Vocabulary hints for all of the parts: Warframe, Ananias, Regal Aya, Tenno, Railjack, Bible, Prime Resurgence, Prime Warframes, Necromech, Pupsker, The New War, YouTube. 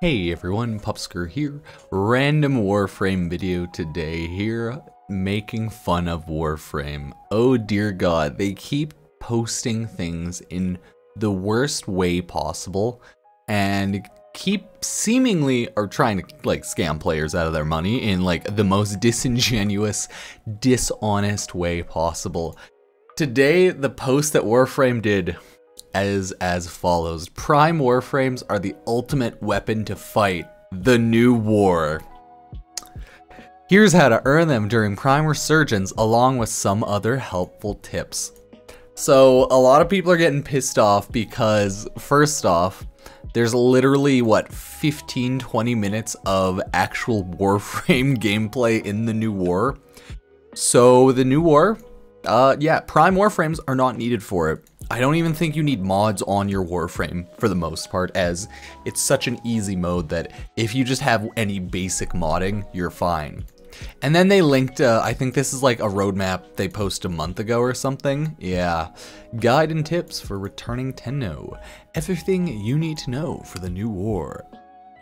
Hey everyone, Pupsker here. Random Warframe video today here, making fun of Warframe. Oh dear god, they keep posting things in the worst way possible and keep seemingly are trying to like scam players out of their money in like the most disingenuous, dishonest way possible. Today, the post that Warframe did is as follows. Prime Warframes are the ultimate weapon to fight the new war. Here's how to earn them during Prime Resurgence along with some other helpful tips. So a lot of people are getting pissed off because first off, there's literally what 15-20 minutes of actual Warframe gameplay in the new war. So the new war, yeah, Prime Warframes are not needed for it. I don't even think you need mods on your Warframe for the most part, as it's such an easy mode that if you just have any basic modding, you're fine. And then they linked, I think this is like a roadmap they posted a month ago or something. Yeah. Guide and tips for returning Tenno. Everything you need to know for the new war.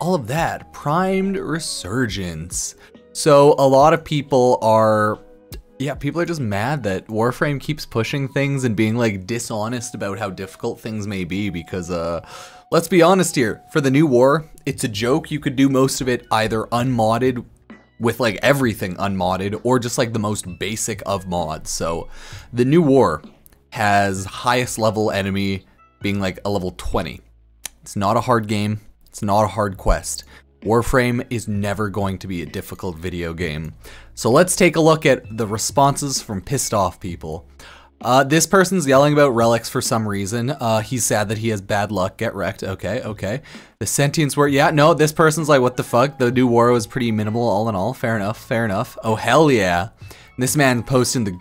All of that. Primed Resurgence. So a lot of people are... yeah, people are just mad that Warframe keeps pushing things and being like dishonest about how difficult things may be because, let's be honest here, for the new war, it's a joke. You could do most of it either unmodded with like everything unmodded or just like the most basic of mods. So the new war has highest level enemy being like a level 20. It's not a hard game. It's not a hard quest. Warframe is never going to be a difficult video game. So let's take a look at the responses from pissed off people. This person's yelling about relics for some reason. He's sad that he has bad luck. Get wrecked. Okay, okay. The sentience were, yeah, no, this person's like, what the fuck? The new war was pretty minimal all in all. Fair enough, fair enough. Oh, hell yeah. This man posting the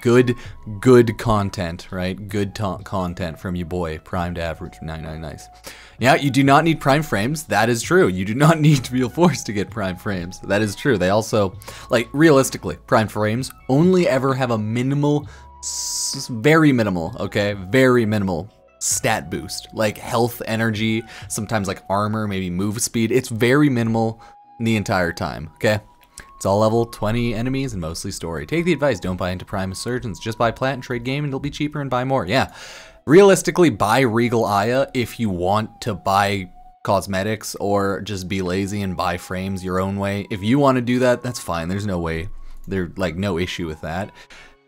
good content, right? Good content from your boy, Primed Average, 99, nice. Yeah, you do not need Prime Frames, that is true. You do not need to be forced to get Prime Frames, that is true. They also, like, realistically, Prime Frames only ever have a minimal, very minimal, okay? Very minimal stat boost, like health, energy, sometimes like armor, maybe move speed. It's very minimal the entire time, okay? It's all level 20 enemies and mostly story. Take the advice, don't buy into Prime Resurgence. Just buy Plant and Trade Game and it'll be cheaper and buy more. Yeah, realistically buy Regal Aya if you want to buy cosmetics or just be lazy and buy frames your own way. If you want to do that, that's fine. There's no way. There's like no issue with that.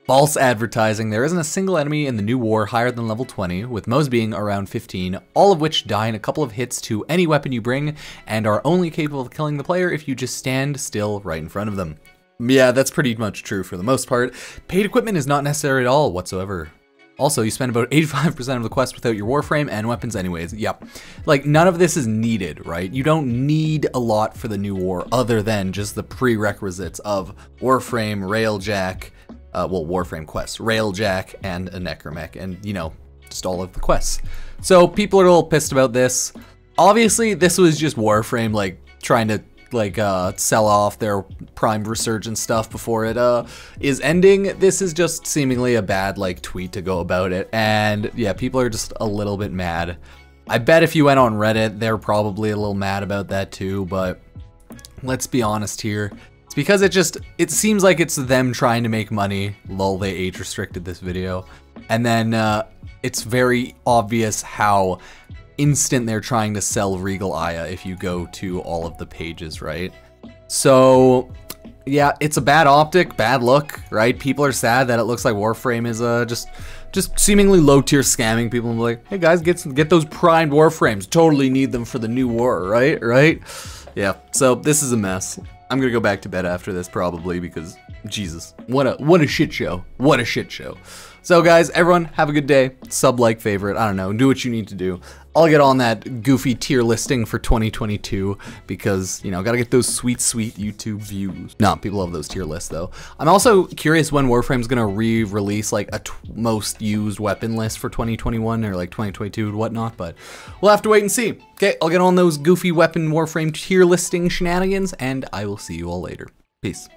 False advertising. There isn't a single enemy in the new war higher than level 20, with most being around 15, all of which die in a couple of hits to any weapon you bring and are only capable of killing the player if you just stand still right in front of them. Yeah, that's pretty much true for the most part. Paid equipment is not necessary at all whatsoever. Also, you spend about 85% of the quest without your Warframe and weapons anyways. Yep. Like, none of this is needed, right? You don't need a lot for the new war other than just the prerequisites of Warframe, Railjack, well, Warframe quests, Railjack, and a Necromech, and, you know, just all of the quests. So people are a little pissed about this. Obviously, this was just Warframe, like, trying to, like, sell off their Prime Resurgence stuff before it, is ending. This is just seemingly a bad, like, tweet to go about it, and, yeah, people are just a little bit mad. I bet if you went on Reddit, they're probably a little mad about that, too, but let's be honest here. It's because it seems like it's them trying to make money. Lol, they age restricted this video. And then it's very obvious how instant they're trying to sell Regal Aya if you go to all of the pages, right? So yeah, it's a bad optic, bad look, right? People are sad that it looks like Warframe is just seemingly low tier scamming people and be like, hey guys, get those primed Warframes. Totally need them for the new war, right? Right? Yeah, so this is a mess. I'm gonna go back to bed after this probably because Jesus, what a shit show. What a shit show. So guys, everyone have a good day. Sub, like, favorite, I don't know, do what you need to do. I'll get on that goofy tier listing for 2022 because, you know, gotta get those sweet, sweet YouTube views. Nah, people love those tier lists though. I'm also curious when Warframe's gonna re-release like a most used weapon list for 2021 or like 2022 and whatnot, but we'll have to wait and see. Okay, I'll get on those goofy weapon Warframe tier listing shenanigans and I will see you all later. Peace.